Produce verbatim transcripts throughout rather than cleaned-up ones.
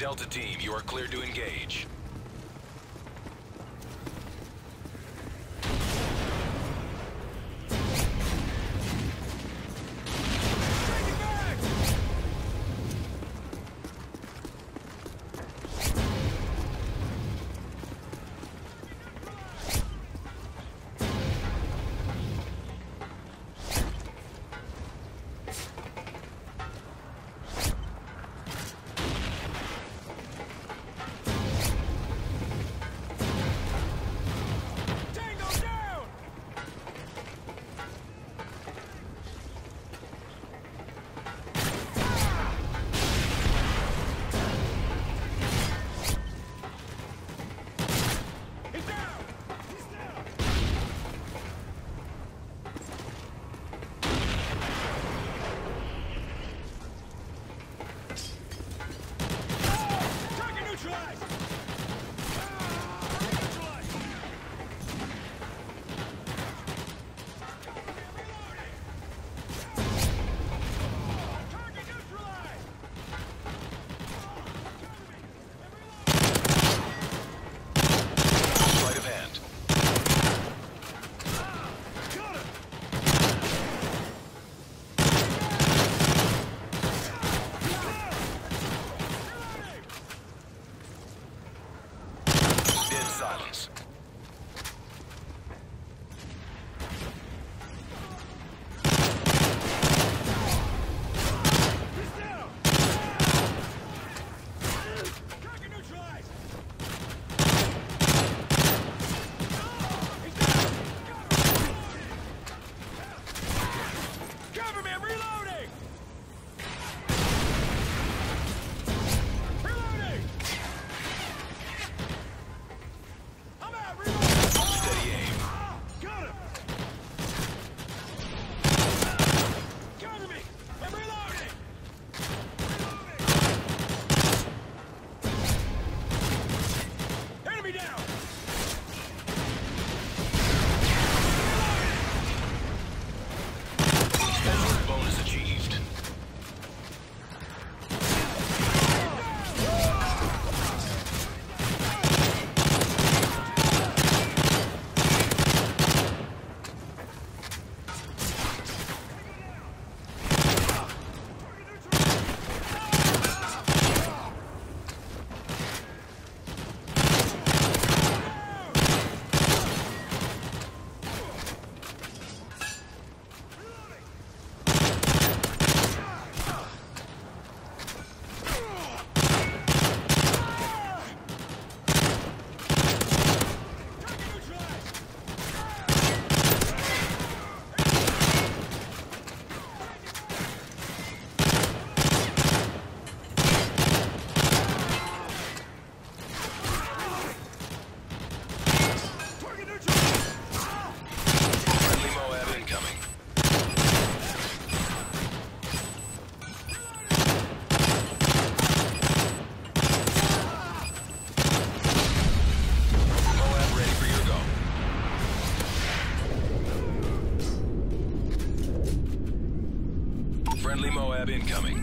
Delta Team, you are cleared to engage. Friendly Moab incoming.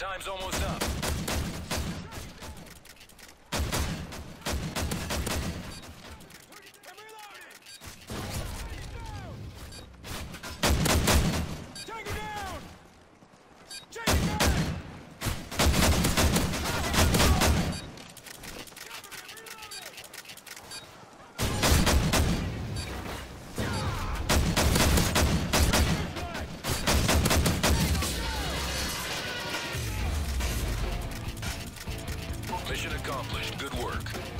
Time's almost up. Mission accomplished. Good work.